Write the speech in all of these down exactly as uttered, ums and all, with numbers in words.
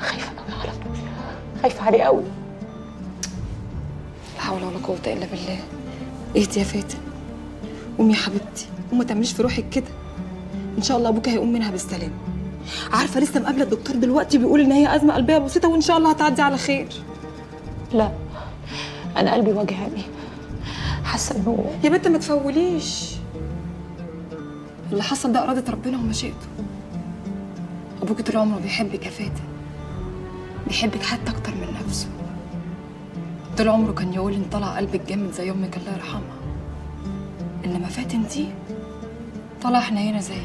خايفه قوي على طول، خايفه عليه قوي. لا حول ولا قوه الا بالله. اهدي يا فاتن، قومي يا حبيبتي وما تعمليش في روحك كده. ان شاء الله ابوك هيقوم منها بالسلامه. عارفه لسه مقابله الدكتور دلوقتي بيقول ان هي ازمه قلبيه بسيطه وان شاء الله هتعدي على خير. لا انا قلبي وجعني، حاسه انه يا بنت ما تفوليش، اللي حصل ده اراده ربنا ومشيئته. ابوك طول عمره بيحبك يا فاتن، بيحبك حتى اكتر من نفسه. طول عمره كان يقول ان طالع قلبك جامد زي امك الله يرحمها، انما فاتن دي طالعه حنينه زي.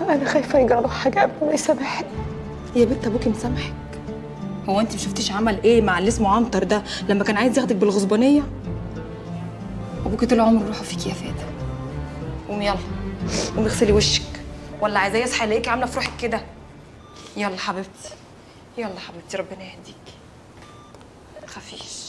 انا خايفه يجرى له حاجه قبل ما يسامحني. يا بنت ابوكي مسامحك، هو انت ما شفتيش عمل ايه مع اللي اسمه عنتر ده لما كان عايز ياخدك بالغصبانيه؟ ابوكي طول عمره روحه فيكي يا فاتن. قومي يلا، قومي اغسلي وشك، ولا عايزاه يصحى يلاقيكي عامله في روحك كده. يلا حبيبتي، يلا حبيبتي، ربنا يهديكي. خفيش.